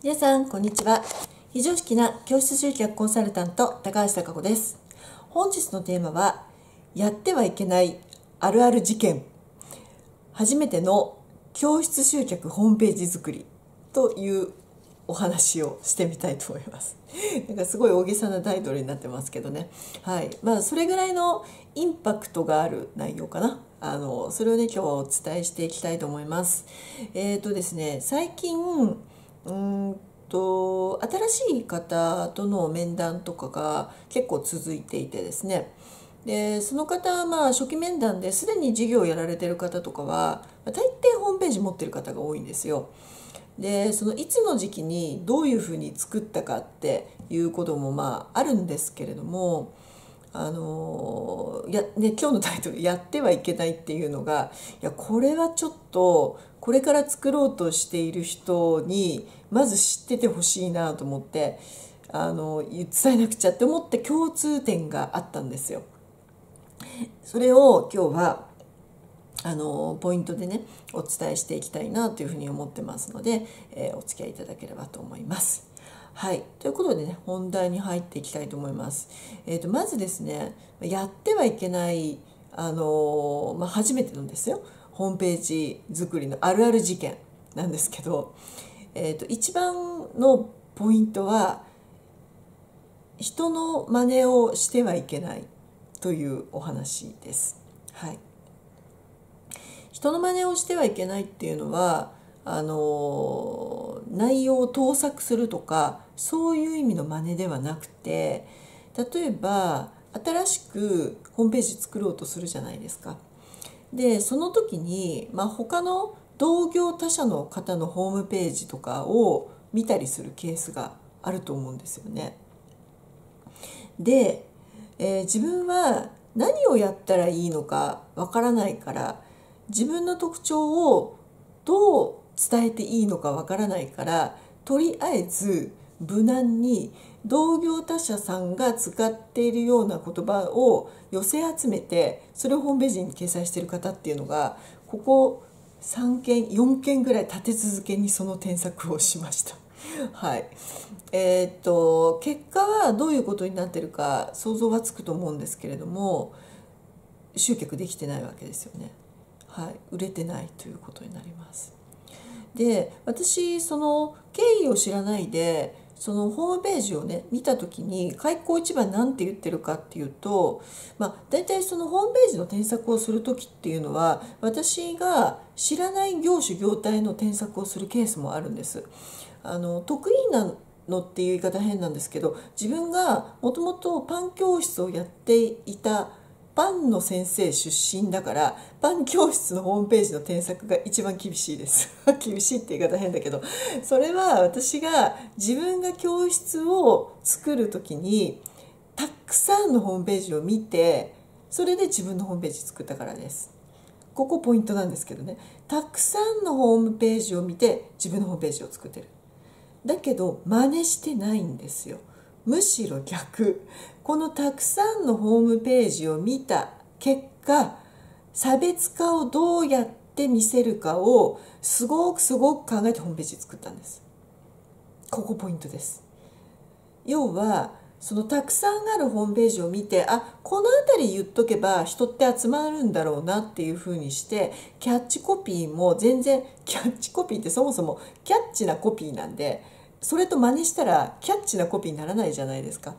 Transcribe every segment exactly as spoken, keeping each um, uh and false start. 皆さん、こんにちは。非常識な教室集客コンサルタント高橋貴子です。本日のテーマは、やってはいけないあるある事件、初めての教室集客ホームページ作りというお話をしてみたいと思います。なんかすごい大げさなタイトルになってますけどね、はい、まあそれぐらいのインパクトがある内容かな。あのそれをね、今日はお伝えしていきたいと思います。えーとですね、最近うんと新しい方との面談とかが結構続いていてですね、でその方はまあ初期面談ですでに事業をやられてる方とかは大抵ホームページ持ってる方が多いんですよ。でそのいつの時期にどういうふうに作ったかっていうこともまああるんですけれども、あのやね、今日のタイトル「やってはいけない」っていうのが、いやこれはちょっとこれから作ろうとしている人にまず知っててほしいなと思って、あの伝えなくちゃって思って共通点があったんですよ。それを今日はあのポイントでね、お伝えしていきたいなというふうに思ってますので、えー、お付き合いいただければと思います。はい、ということでね、本題に入っていきたいと思います。えーと、まずですね、やってはいけないあの、まあ、初めてのですよ、ホームページ作りのあるある事件なんですけど、えーと、一番のポイントは人の真似をしてはいけないというお話です。はい、人の真似をしてはいけないっていうのは、あの内容を盗作するとかそういう意味の真似ではなくて、例えば新しくホームページ作ろうとするじゃないですか。でその時に、まあ、他の同業他社の方のホームページとかを見たりするケースがあると思うんですよね。で、えー、自分は何をやったらいいのかわからないから、自分の特徴をどう伝えていいのかわからないから、とりあえず無難に同業他社さんが使っているような言葉を寄せ集めて、それをホームページに掲載している方っていうのが、ここさんけんよんけんぐらい立て続けにその添削をしました。はい、えー、っと結果はどういうことになってるか想像はつくと思うんですけれども、集客できてないわけですよね。はい、売れてないということになります。で、私その経緯を知らないで、そのホームページをね見た時に開口一番なんて言ってるかっていうと、まあ大体そのホームページの添削をする時っていうのは、私が知らない業種業態の添削をするケースもあるんです。あの得意なのっていう言い方変なんですけど、自分がもともとパン教室をやっていたパンの先生出身だから、パン教室のホームページの添削が一番厳しいです厳しいって言い方変だけど、それは私が自分が教室を作る時にたくさんのホームページを見て、それで自分のホームページ作ったからです。ここポイントなんですけどね、たくさんのホームページを見て自分のホームページを作ってる。だけど真似してないんですよ。むしろ逆、このたくさんのホームページを見た結果、差別化をどうやって見せるかをすごくすごく考えてホームページ作ったんです。ここポイントです。要はそのたくさんあるホームページを見て、あ、この辺り言っとけば人って集まるんだろうなっていうふうにして、キャッチコピーも全然、キャッチコピーってそもそもキャッチなコピーなんで、それと真似したらキャッチなコピーにならないじゃないですか。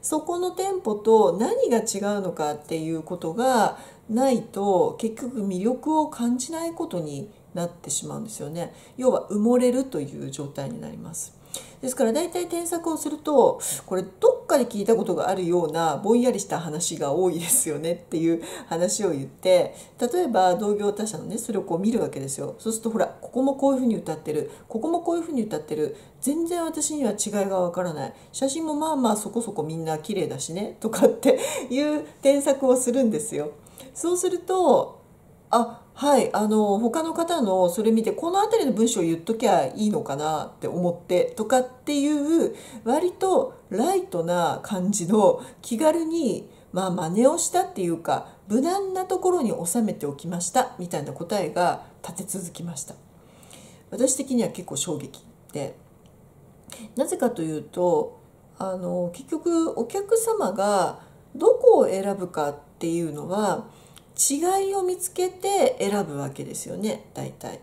そこの店舗と何が違うのかっていうことがないと、結局魅力を感じないことになってしまうんですよね。要は埋もれるという状態になります。ですから大体添削をすると、これどっかで聞いたことがあるようなぼんやりした話が多いですよねっていう話を言って、例えば同業他社のね、それをこう見るわけですよ。そうするとほら、ここもこういうふうに歌ってる、ここもこういうふうに歌ってる、全然私には違いがわからない、写真もまあまあそこそこみんな綺麗だしねとかっていう添削をするんですよ。そうすると、あ、はい、あの他の方のそれ見て、この辺りの文章を言っときゃいいのかなって思ってとかっていう、割とライトな感じの気軽に、まあ真似をしたっていうか、無難なところに収めておきましたみたいな答えが立て続きました。私的には結構衝撃で、なぜかというと、あの結局お客様がどこを選ぶかっていうのは違いを見つけて選ぶわけですよね。大体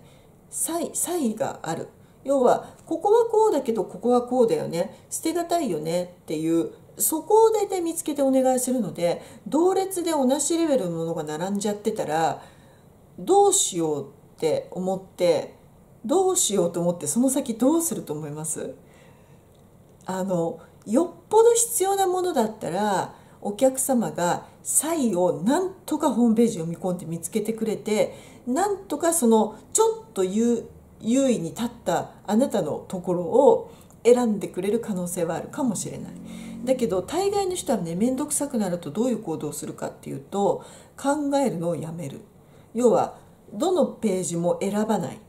差異、差異がある、要はここはこうだけどここはこうだよね、捨てがたいよねっていうそこを大体見つけてお願いするので、同列で同じレベルのものが並んじゃってたらどうしようって思ってどうしようと思ってその先どうすると思います？あのよっぽど必要なものだったらお客様が差異をなんとかホームページ読み込んで見つけてくれて、なんとかそのちょっと優位に立ったあなたのところを選んでくれる可能性はあるかもしれない。だけど大概の人はね、面倒くさくなるとどういう行動をするかっていうと、考えるのをやめる。要はどのページも選ばない、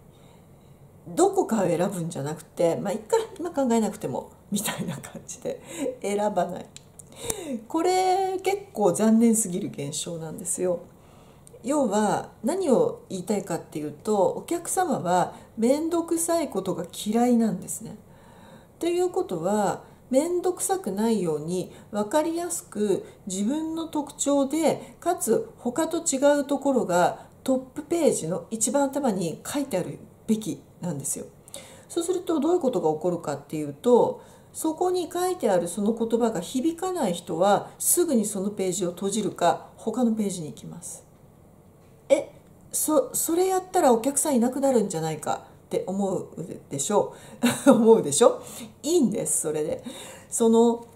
どこかを選ぶんじゃなくて、まあいっか今考えなくてもみたいな感じで選ばない。これ結構残念すぎる現象なんですよ。要は何を言いたいかっていうと、お客様は面倒くさいことが嫌いなんですね。ということは面倒くさくないように分かりやすく自分の特徴で、かつ他と違うところがトップページの一番頭に書いてあるべきなんですよ。そうするとどういうことが起こるかっていうと、そこに書いてあるその言葉が響かない人はすぐにそのページを閉じるか他のページに行きます。え、そ、それやったらお客さんいなくなるんじゃないかって思うでしょう思うでしょ。いいんです。それでその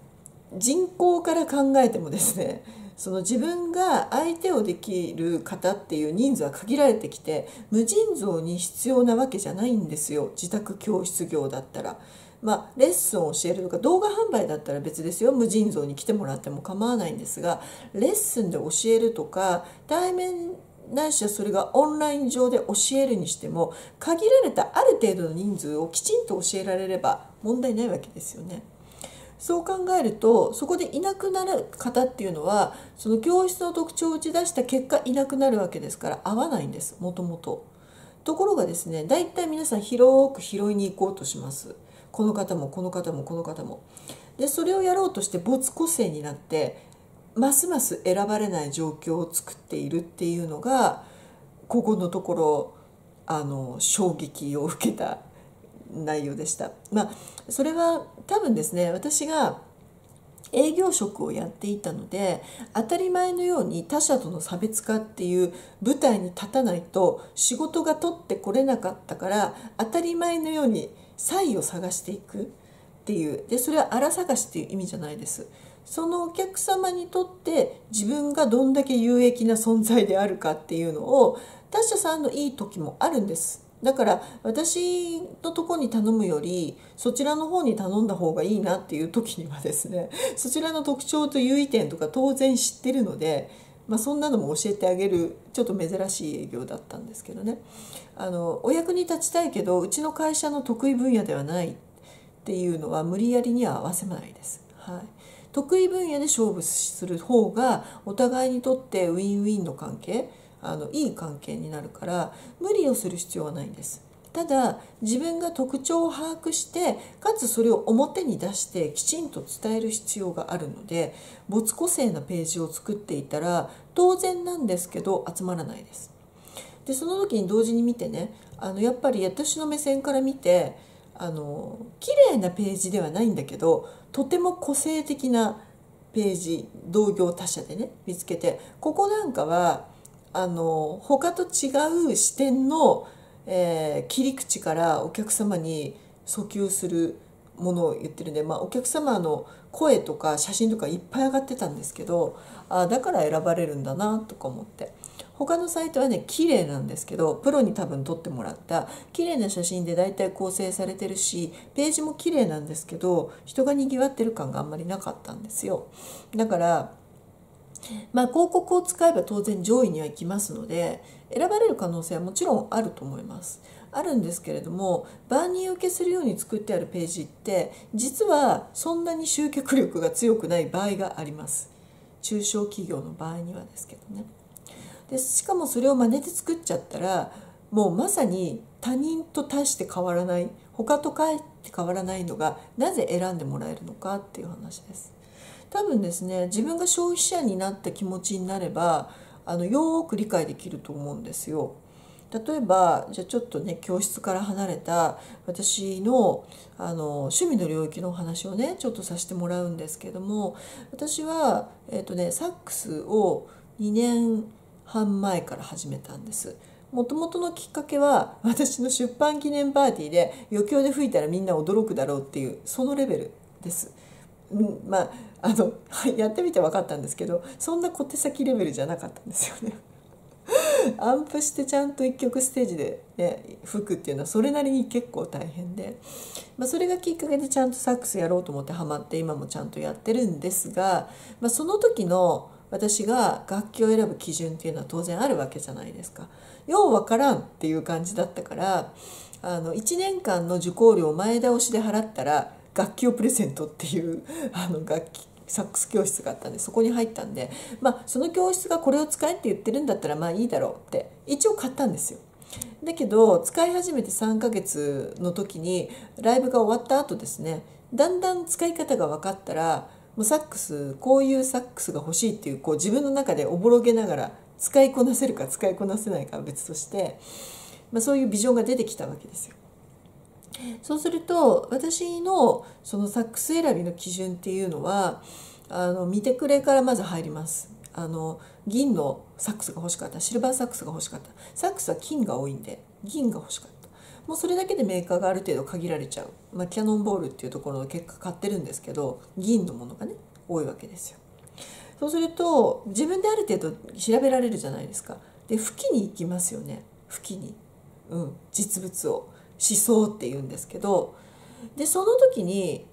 人口から考えてもですね、その自分が相手をできる方っていう人数は限られてきて、無尽蔵に必要なわけじゃないんですよ。自宅教室業だったら、まあ、レッスンを教えるとか動画販売だったら別ですよ。無尽蔵に来てもらっても構わないんですが、レッスンで教えるとか対面ないしはそれがオンライン上で教えるにしても、限られたある程度の人数をきちんと教えられれば問題ないわけですよね。そう考えると、そこでいなくなる方っていうのはその教室の特徴を打ち出した結果いなくなるわけですから、合わないんですもともと。ところがですね、だいたい皆さん広く拾いに行こうとします。この方もこの方もこの方も。でそれをやろうとして没個性になってますます選ばれない状況を作っているっていうのが、ここのところあの衝撃を受けた内容でした。まあ、それは多分ですね、私が営業職をやっていたので、当たり前のように他者との差別化っていう舞台に立たないと仕事が取ってこれなかったから、当たり前のように差異を探していくっていう。でそれはあら探しっていう意味じゃないです。そのお客様にとって自分がどんだけ有益な存在であるかっていうのを、他社さんのいい時もあるんです。だから私のとこに頼むよりそちらの方に頼んだ方がいいなっていう時にはですね、そちらの特徴と優位点とか当然知ってるので、まあ、そんなのも教えてあげる、ちょっと珍しい営業だったんですけどね。あのお役に立ちたいけどうちの会社の得意分野ではないっていうのは無理やりには合わせないです。はい、得意分野で勝負する方がお互いにとってウィンウィンの関係、あのいい関係になるから、無理をする必要はないんです。ただ自分が特徴を把握して、かつそれを表に出してきちんと伝える必要があるので、没個性なページを作っていたら当然なんですけど集まらないです。でその時に同時に見てね、あのやっぱり私の目線から見て、あの綺麗なページではないんだけどとても個性的なページ、同業他社でね見つけて、ここなんかはあの他と違う視点の、えー、切り口からお客様に訴求するものを言ってるんで、まあ、お客様の声とか写真とかいっぱい上がってたんですけど、あだから選ばれるんだなとか思って。他のサイトはね綺麗なんですけど、プロに多分撮ってもらった綺麗な写真で大体構成されてるし、ページも綺麗なんですけど人がにぎわってる感があんまりなかったんですよ。だからまあ、広告を使えば当然上位にはいきますので、選ばれる可能性はもちろんあると思います。あるんですけれども、万人受けするように作ってあるページって実はそんなに集客力が強くない場合があります。中小企業の場合にはですけどね。でしかもそれを真似て作っちゃったら、もうまさに他人と大して変わらない、他とって変わらないのが、なぜ選んでもらえるのかっていう話です。多分ですね、自分が消費者になった気持ちになれば、あのよーく理解できると思うんですよ。例えばじゃあちょっとね、教室から離れた私の、あの趣味の領域のお話をねちょっとさせてもらうんですけども、私は、えーとね、サックスをにねんはん前から始めたんです。もともとのきっかけは、私の出版記念パーティーで余興で吹いたらみんな驚くだろうっていう、そのレベルです。うん、まああのやってみて分かったんですけど、そんな小手先レベルじゃなかったんですよね。アンプしてちゃんといっきょくステージで、ね、吹くっていうのはそれなりに結構大変で、まあ、それがきっかけでちゃんとサックスやろうと思ってハマって今もちゃんとやってるんですが、まあ、その時の私が楽器を選ぶ基準っていうのは当然あるわけじゃないですか。ようわからんっていう感じだったから、あのいちねんかんの受講料を前倒しで払ったら楽器をプレゼントっていうあの楽器サックス教室があったんで、そこに入ったんで、まあ、その教室がこれを使えって言ってるんだったらまあいいだろうって一応買ったんですよ。だけど使い始めてさんかげつの時にライブが終わった後ですね、だんだん使い方が分かったら、もうサックス、こういうサックスが欲しいっていう、こう自分の中でおぼろげながら使いこなせるか使いこなせないかは別として、まあ、そういうビジョンが出てきたわけですよ。そうすると私のそのサックス選びの基準っていうのは、あの見てくれからまず入ります。あの銀のサックスが欲しかった、シルバーサックスが欲しかった。サックスは金が多いんで銀が欲しかった。もうそれだけでメーカーがある程度限られちゃう、まあ、キヤノンボールっていうところの結果買ってるんですけど、銀のものがね多いわけですよ。そうすると自分である程度調べられるじゃないですか。で吹きに行きますよね。吹きに、うん、実物を思想って言うんですけど、でその時に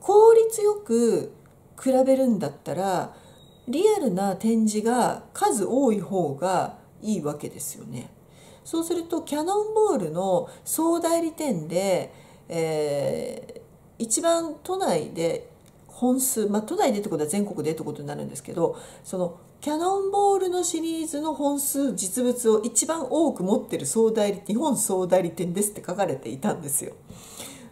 効率よく比べるんだったらリアルな展示が数多い方がいいわけですよね。そうするとキヤノンボールの総代理店で、えー、一番都内で本数、まあ、都内でってことは全国でってことになるんですけど、そのキヤノンボールのシリーズの本数、実物を一番多く持ってる総代理、日本総代理店ですって書かれていたんですよ。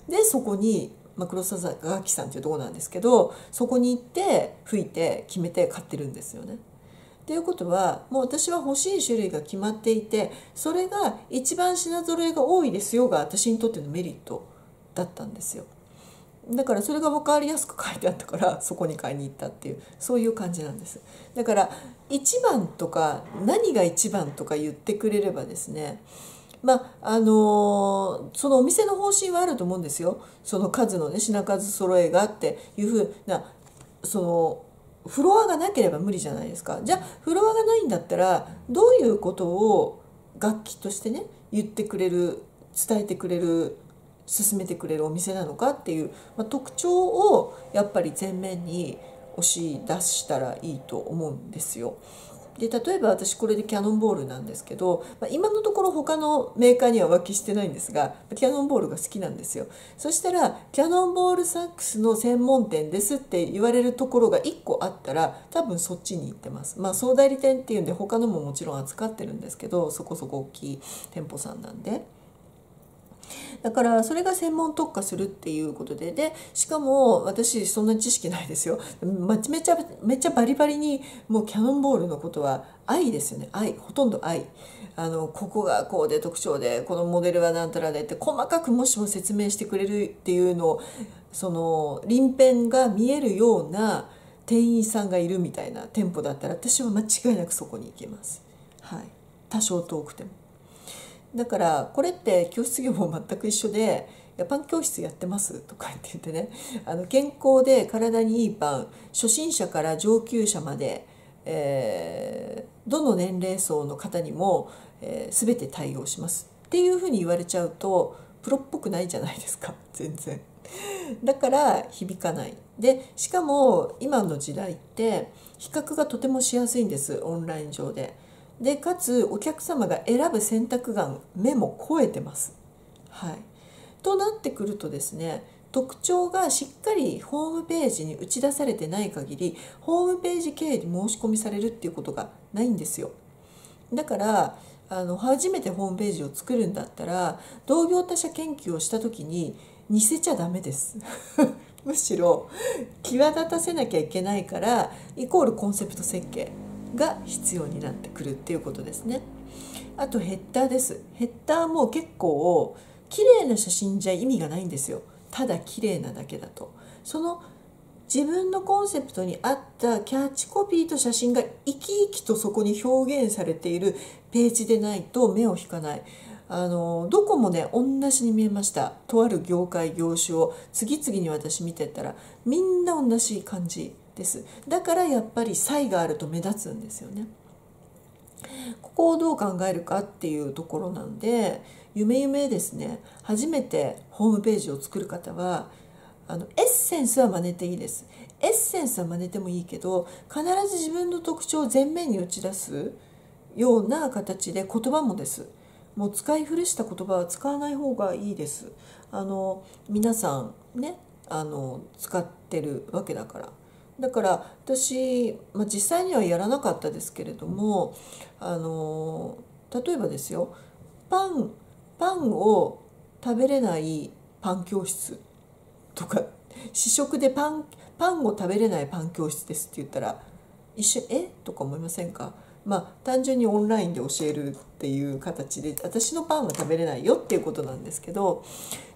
でそこに、まあ、黒澤楽器さんっていうとこなんですけど、そこに行って吹いて決めて買ってるんですよね。ということはもう私は欲しい種類が決まっていて、それが一番品揃えが多いですよが私にとってのメリットだったんですよ。だからそれが分かりやすく書いてあったからそこに買いに行ったっていう、そういう感じなんです。だからいちばんとか何がいちばんとか言ってくれればですね、まああのー、そのお店の方針はあると思うんですよ。その数のね、品数揃えがっていうふうな、そのフロアがなければ無理じゃないですか。じゃあフロアがないんだったらどういうことを楽器としてね言ってくれる、伝えてくれる、進めてくれるお店なのかっていう、まあ、特徴をやっぱり前面に押し出したらいいと思うんですよ。で例えば私これでキヤノンボールなんですけど、まあ、今のところ他のメーカーには浮気してないんですが、キヤノンボールが好きなんですよ。そしたらキヤノンボールサックスの専門店ですって言われるところがいっこあったら多分そっちに行ってます。まあ総代理店っていうんで他のももちろん扱ってるんですけど、そこそこ大きい店舗さんなんで。だからそれが専門特化するっていうことで、でしかも私そんな知識ないですよ。めちゃめちゃバリバリにもうキヤノンボールのことは愛ですよね。愛、ほとんど愛。あのここがこうで特徴で、このモデルはなんたらでって細かくもしも説明してくれるっていうのを、その鱗片が見えるような店員さんがいるみたいな店舗だったら私は間違いなくそこに行けます。はい、多少遠くても。だからこれって教室業も全く一緒で、パン教室やってますとか言って言ってね、あの健康で体にいいパン、初心者から上級者まで、えー、どの年齢層の方にも、えー、全て対応しますっていうふうに言われちゃうとプロっぽくないじゃないですか、全然。だから響かない。でしかも今の時代って比較がとてもしやすいんです、オンライン上で。でかつお客様が選ぶ選択眼、目も超えてます、はい、となってくるとですね、特徴がしっかりホームページに打ち出されてない限り、ホームページ経由で申し込みされるっていうことがないんですよ。だからあの初めてホームページを作るんだったら、同業他社研究をした時に似せちゃダメですむしろ際立たせなきゃいけないから、イコールコンセプト設計が必要になってくるっていうことですね。あとヘッダーです。ヘッダーも結構綺麗な写真じゃ意味がないんですよ。ただ綺麗なだけだと、その自分のコンセプトに合ったキャッチコピーと写真が生き生きとそこに表現されているページでないと目を引かない。あのどこもね同じに見えました。とある業界業種を次々に私見てったらみんな同じ感じです。だからやっぱり差異があると目立つんですよね。ここをどう考えるかっていうところなんで、ゆめゆめですね、初めてホームページを作る方はあのエッセンスは真似ていいです。エッセンスは真似てもいいけど、必ず自分の特徴を前面に打ち出すような形で、言葉もです。もう使い古した言葉は使わない方がいいです。あの皆さんね、あの使ってるわけだから。だから私、まあ、実際にはやらなかったですけれども、あの例えばですよ、パンパンを食べれないパン教室とか、試食でパンパンを食べれないパン教室ですって言ったら一瞬「え？」とか思いませんか？まあ、単純にオンラインで教えるっていう形で、私のパンは食べれないよっていうことなんですけど、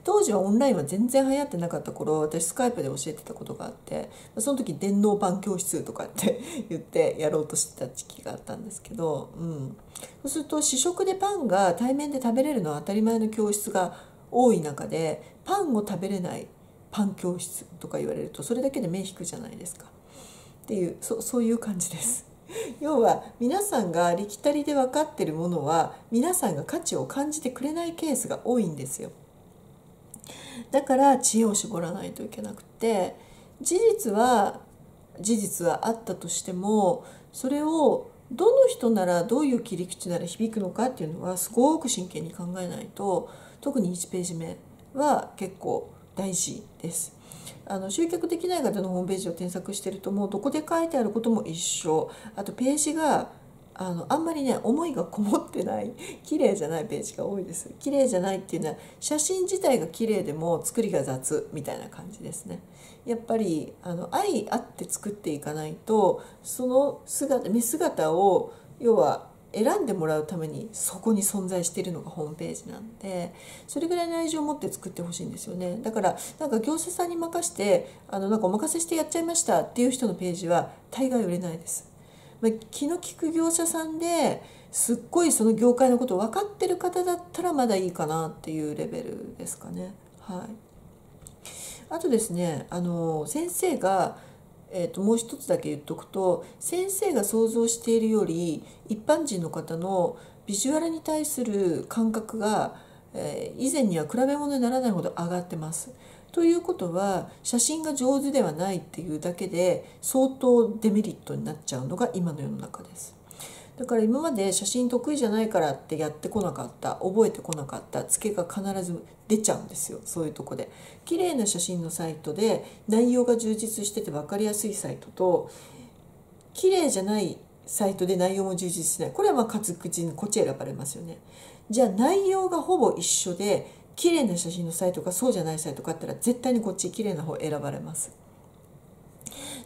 当時はオンラインは全然流行ってなかった頃、私スカイプで教えてたことがあって、その時電脳パン教室とかって言ってやろうとしてた時期があったんですけど、うん、そうすると試食でパンが対面で食べれるのは当たり前の教室が多い中で、パンを食べれないパン教室とか言われるとそれだけで目引くじゃないですかっていう、 そ, そういう感じです。要は皆さんがありきたりで分かってるものは皆さんが価値を感じてくれないケースが多いんですよ。だから知恵を絞らないといけなくて、事実は事実はあったとしても、それをどの人ならどういう切り口なら響くのかっていうのはすごく真剣に考えないと、特にいちページ目は結構大事です。あの集客できない方のホームページを添削してると、もうどこで書いてあることも一緒。あとページがあのあんまりね思いがこもってない綺麗じゃないページが多いです。綺麗じゃないっていうのは写真自体が綺麗でも作りが雑みたいな感じですね。やっぱりあの愛あって作っていかないと、その姿見姿を要は選んでもらうためにそこに存在しているのがホームページなんで、それぐらいの愛情を持って作ってほしいんですよね。だからなんか業者さんに任せてあのなんかお任せしてやっちゃいましたっていう人のページは大概売れないです。まあ、気の利く業者さんですっごいその業界のことを分かってる方だったらまだいいかなっていうレベルですかね。はい、あとですね、あの先生がえーともう一つだけ言っとくと、先生が想像しているより一般人の方のビジュアルに対する感覚が、えー、以前には比べ物にならないほど上がってます。ということは写真が上手ではないっていうだけで相当デメリットになっちゃうのが今の世の中です。だから今まで写真得意じゃないからってやってこなかった、覚えてこなかった、ツケが必ず出ちゃうんですよ。そういうとこで綺麗な写真のサイトで内容が充実してて分かりやすいサイトと、綺麗じゃないサイトで内容も充実しない、これはまあ活口にこっち選ばれますよね。じゃあ内容がほぼ一緒で綺麗な写真のサイトかそうじゃないサイトかあったら絶対にこっち綺麗な方選ばれます。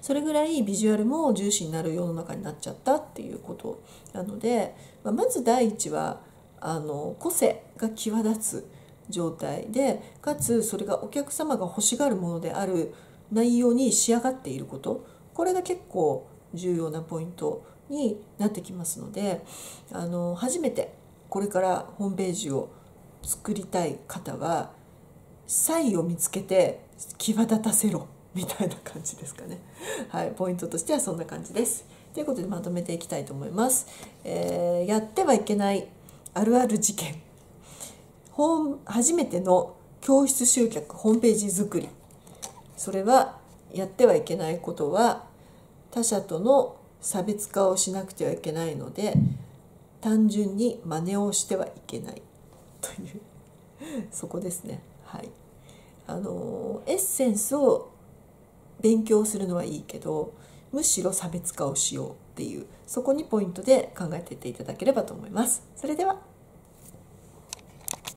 それぐらいビジュアルも重視になる世の中になっちゃったっていうことなので、まず第一はあの個性が際立つ状態で、かつそれがお客様が欲しがるものである内容に仕上がっていること、これが結構重要なポイントになってきますので、あの初めてこれからホームページを作りたい方は差異を見つけて際立たせろみたいな感じですかね。はい、ポイントとしてはそんな感じです。ということでまとめていきたいと思います。えー、やってはいけないあるある事件。本初めての教室集客ホームページ作り。それはやってはいけないことは、他者との差別化をしなくてはいけないので、単純に真似をしてはいけないというそこですね。はい。あのエッセンスを勉強するのはいいけど、むしろ差別化をしようっていう、そこにポイントで考えていっていただければと思います。それでは。